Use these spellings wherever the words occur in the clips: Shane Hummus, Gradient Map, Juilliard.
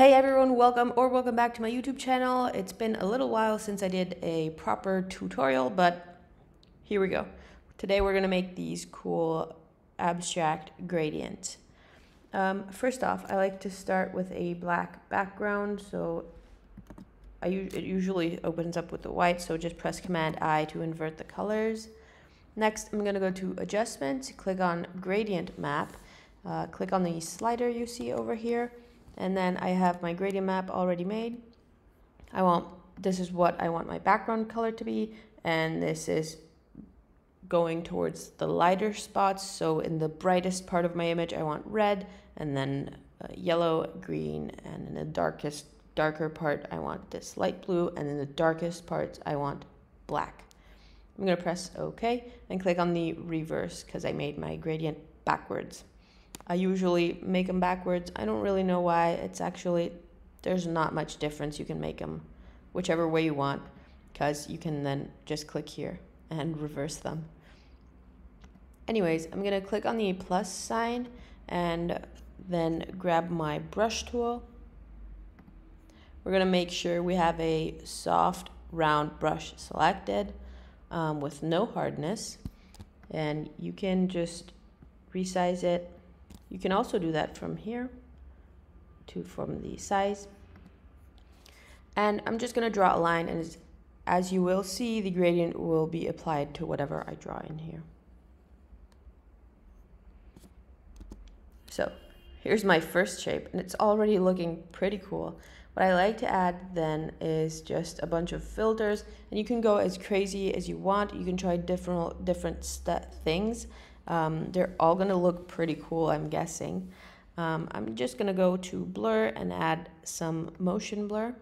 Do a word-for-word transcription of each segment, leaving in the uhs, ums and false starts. Hey everyone, welcome or welcome back to my YouTube channel. It's been a little while since I did a proper tutorial, but here we go. Today we're going to make these cool abstract gradients. Um, first off, I like to start with a black background, so I, it usually opens up with the white, so just press Command I to invert the colors. Next, I'm going to go to Adjustments, click on Gradient Map, uh, click on the slider you see over here. And then I have my gradient map already made. I want, this is what I want my background color to be, and this is going towards the lighter spots. So in the brightest part of my image, I want red, and then uh, yellow, green, and in the darkest, darker part, I want this light blue, and in the darkest parts, I want black. I'm gonna press OK and click on the reverse because I made my gradient backwards. I usually make them backwards. I don't really know why. It's actually, there's not much difference. You can make them whichever way you want because you can then just click here and reverse them. Anyways, I'm going to click on the plus sign and then grab my brush tool. We're going to make sure we have a soft round brush selected um, with no hardness, and you can just resize it. You can also do that from here to from the size. And I'm just going to draw a line, and as, as you will see, the gradient will be applied to whatever I draw in here. So here's my first shape, and it's already looking pretty cool. What I like to add then is just a bunch of filters, and you can go as crazy as you want. You can try different, different things. Um, they're all going to look pretty cool, I'm guessing. Um, I'm just going to go to blur and add some motion blur.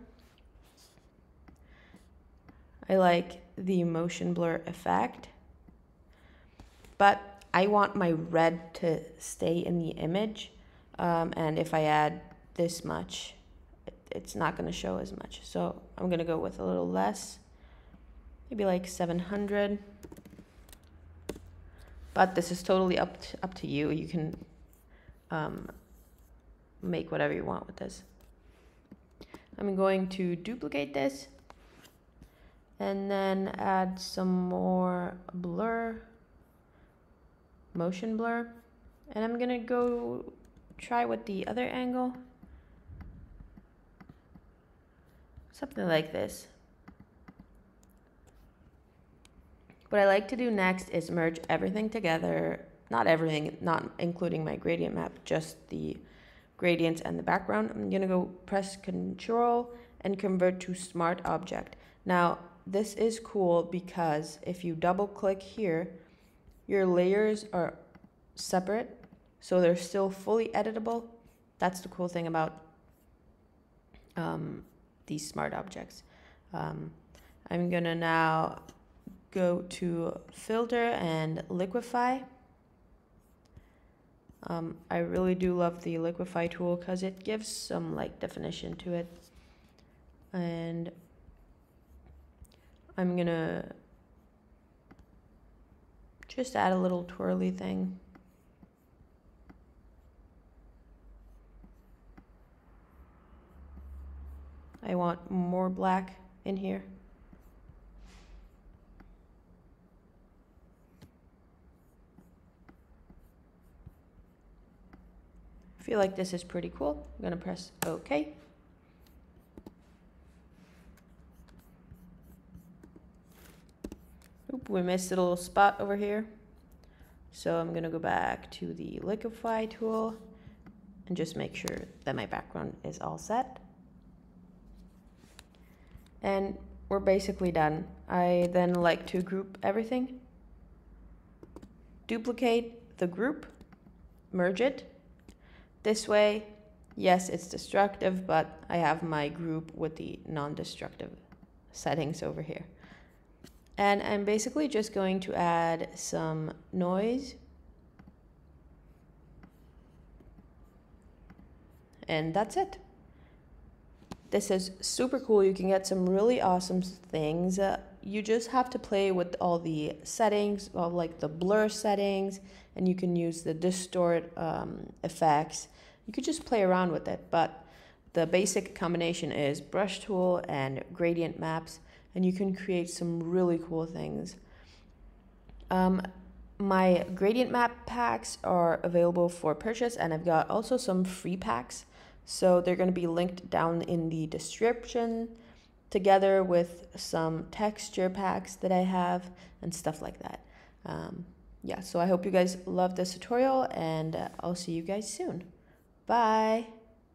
I like the motion blur effect, but I want my red to stay in the image. Um, and if I add this much, it, it's not going to show as much. So I'm going to go with a little less, maybe like seven hundred. But this is totally up to, up to you. You can um, make whatever you want with this. I'm going to duplicate this and then add some more blur, motion blur. And I'm gonna go try with the other angle. Something like this. What I like to do next is merge everything together, not everything, not including my gradient map, just the gradients and the background. I'm gonna go press Control and convert to Smart Object. Now, this is cool because if you double click here, your layers are separate, so they're still fully editable. That's the cool thing about um, these smart objects. Um, I'm gonna now go to filter and liquify. Um, I really do love the liquify tool because it gives some like definition to it. And I'm gonna just add a little twirly thing. I want more black in here. Feel like this is pretty cool. I'm gonna press OK. Oop, we missed a little spot over here. So I'm gonna go back to the liquify tool and just make sure that my background is all set. And we're basically done. I then like to group everything. Duplicate the group, merge it. This way, yes, it's destructive, but I have my group with the non-destructive settings over here. And I'm basically just going to add some noise. And that's it. This is super cool. You can get some really awesome things. Uh, you just have to play with all the settings, all like the blur settings, and you can use the distort um, effects. You could just play around with it, but The basic combination is brush tool and gradient maps, and you can create some really cool things. Um, my gradient map packs are available for purchase, and I've got also some free packs. So they're going to be linked down in the description together with some texture packs that I have and stuff like that. Um, yeah, so I hope you guys love this tutorial, and uh, I'll see you guys soon. Bye.